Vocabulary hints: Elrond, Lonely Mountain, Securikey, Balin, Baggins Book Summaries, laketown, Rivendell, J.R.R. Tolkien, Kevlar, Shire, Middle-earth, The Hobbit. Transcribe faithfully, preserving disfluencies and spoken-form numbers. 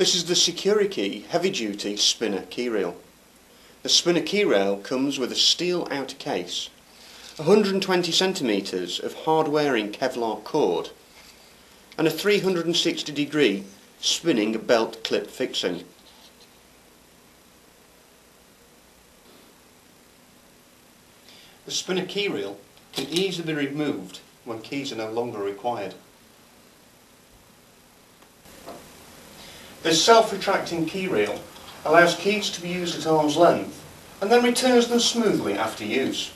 This is the Securikey heavy duty spinner key rail. The spinner key rail comes with a steel outer case, one hundred twenty centimetres of hard wearing Kevlar cord, and a three hundred sixty degree spinning belt clip fixing. The spinner key reel can easily be removed when keys are no longer required. This self-retracting key reel allows keys to be used at arm's length and then returns them smoothly after use.